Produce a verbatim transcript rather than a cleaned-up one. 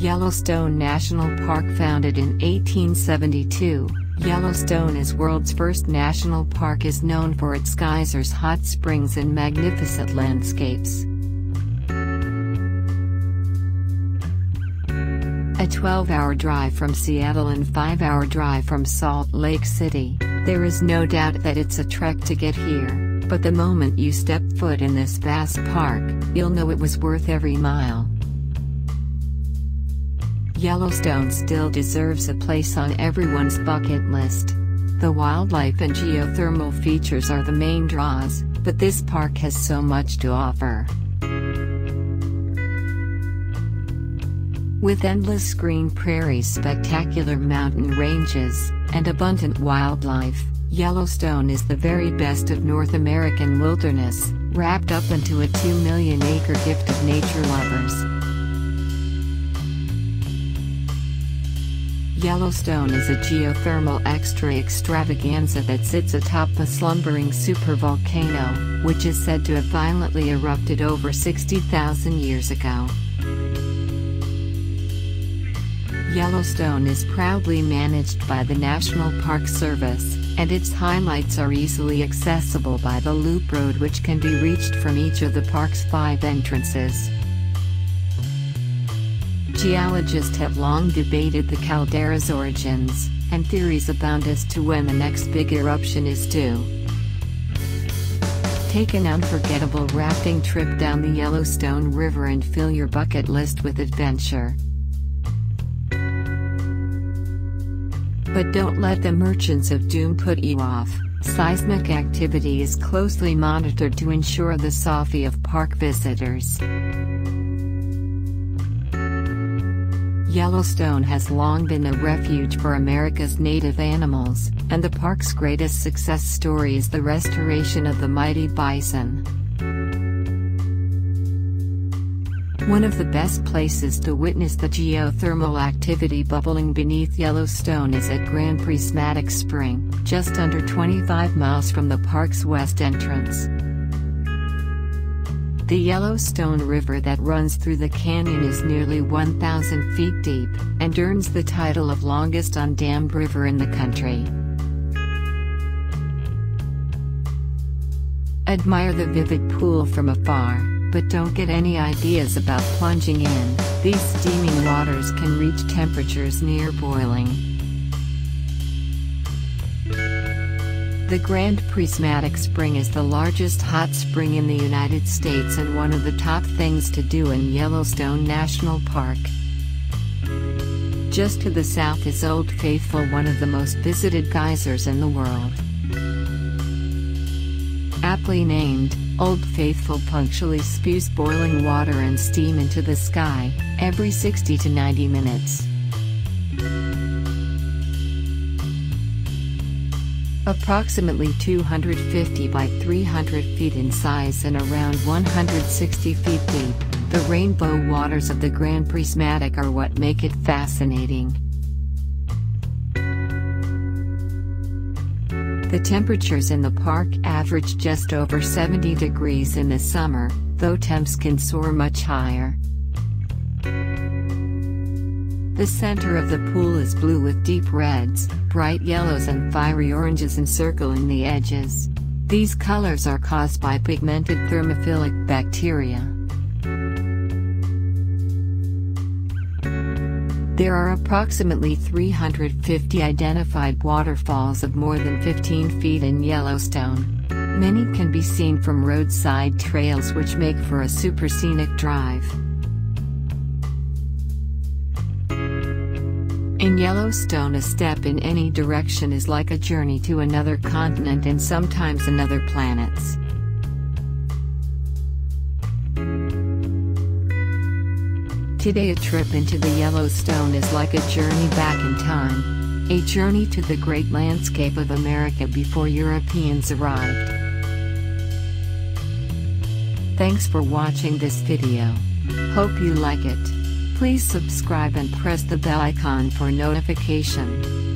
Yellowstone National Park. Founded in eighteen seventy-two, Yellowstone is world's first national park, is known for its geysers, hot springs and magnificent landscapes. A twelve-hour drive from Seattle and five-hour drive from Salt Lake City, there is no doubt that it's a trek to get here, but the moment you step foot in this vast park, you'll know it was worth every mile. Yellowstone still deserves a place on everyone's bucket list. The wildlife and geothermal features are the main draws, but this park has so much to offer. With endless green prairies, spectacular mountain ranges, and abundant wildlife, Yellowstone is the very best of North American wilderness, wrapped up into a two million acre gift of nature lovers. Yellowstone is a geothermal extra extravaganza that sits atop a slumbering supervolcano, which is said to have violently erupted over sixty thousand years ago. Yellowstone is proudly managed by the National Park Service, and its highlights are easily accessible by the Loop Road, which can be reached from each of the park's five entrances. Geologists have long debated the caldera's origins, and theories abound as to when the next big eruption is due. Take an unforgettable rafting trip down the Yellowstone River and fill your bucket list with adventure. But don't let the merchants of doom put you off. Seismic activity is closely monitored to ensure the safety of park visitors. Yellowstone has long been a refuge for America's native animals, and the park's greatest success story is the restoration of the mighty bison. One of the best places to witness the geothermal activity bubbling beneath Yellowstone is at Grand Prismatic Spring, just under twenty-five miles from the park's west entrance. The Yellowstone River that runs through the canyon is nearly one thousand feet deep, and earns the title of longest undammed river in the country. Admire the vivid pool from afar, but don't get any ideas about plunging in. These steaming waters can reach temperatures near boiling. The Grand Prismatic Spring is the largest hot spring in the United States and one of the top things to do in Yellowstone National Park. Just to the south is Old Faithful, one of the most visited geysers in the world. Aptly named, Old Faithful punctually spews boiling water and steam into the sky, every sixty to ninety minutes. Approximately two hundred fifty by three hundred feet in size and around one hundred sixty feet deep, the rainbow waters of the Grand Prismatic are what make it fascinating. The temperatures in the park average just over seventy degrees in the summer, though temps can soar much higher. The center of the pool is blue with deep reds, bright yellows and fiery oranges encircling the edges. These colors are caused by pigmented thermophilic bacteria. There are approximately three hundred fifty identified waterfalls of more than fifteen feet in Yellowstone. Many can be seen from roadside trails, which make for a super scenic drive. In Yellowstone, a step in any direction is like a journey to another continent and sometimes another planet. Today, a trip into the Yellowstone is like a journey back in time, a journey to the great landscape of America before Europeans arrived. Thanks for watching this video. Hope you like it. Please subscribe and press the bell icon for notification.